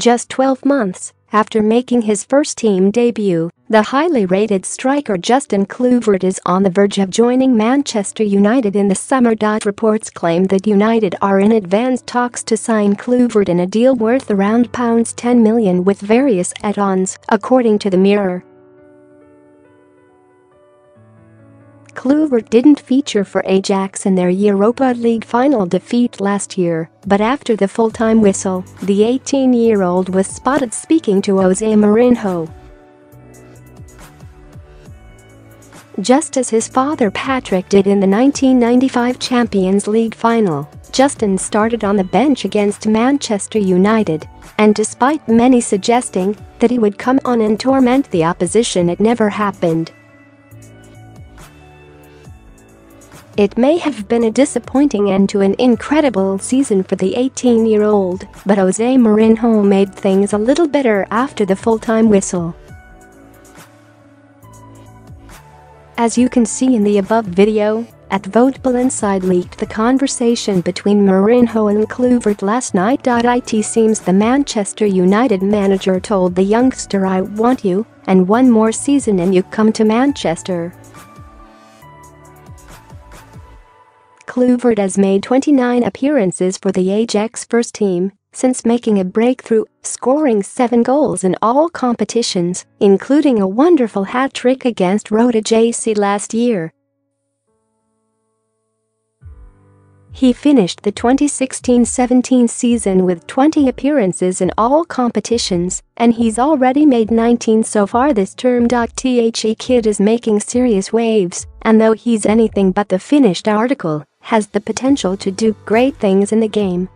Just 12 months after making his first team debut, the highly rated striker Justin Kluivert is on the verge of joining Manchester United in the summer. Reports claim that United are in advanced talks to sign Kluivert in a deal worth around £10 million with various add-ons, according to the Mirror. Kluivert didn't feature for Ajax in their Europa League final defeat last year, but after the full-time whistle, the 18-year-old was spotted speaking to Jose Mourinho. Just as his father Patrick did in the 1995 Champions League final, Justin started on the bench against Manchester United, and despite many suggesting that he would come on and torment the opposition, it never happened. It may have been a disappointing end to an incredible season for the 18-year-old, but Jose Mourinho made things a little better after the full-time whistle. As you can see in the above video, Voteball Inside leaked the conversation between Mourinho and Kluivert last night. It seems the Manchester United manager told the youngster, "I want you, and one more season and you come to Manchester." Kluivert has made 29 appearances for the Ajax first team since making a breakthrough, scoring 7 goals in all competitions, including a wonderful hat-trick against Roda JC last year. He finished the 2016-17 season with 20 appearances in all competitions, and he's already made 19 so far this term. The kid is making serious waves, and though he's anything but the finished article, has the potential to do great things in the game.